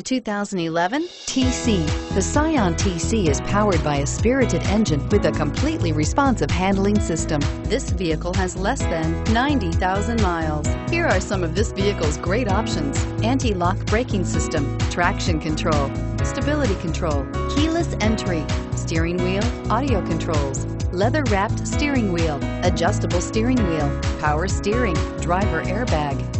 The 2011 tC. The Scion tC is powered by a spirited engine with a completely responsive handling system. This vehicle has less than 90,000 miles. Here are some of this vehicle's great options: anti-lock braking system, traction control, stability control, keyless entry, steering wheel audio controls, leather-wrapped steering wheel, adjustable steering wheel, power steering, driver airbag,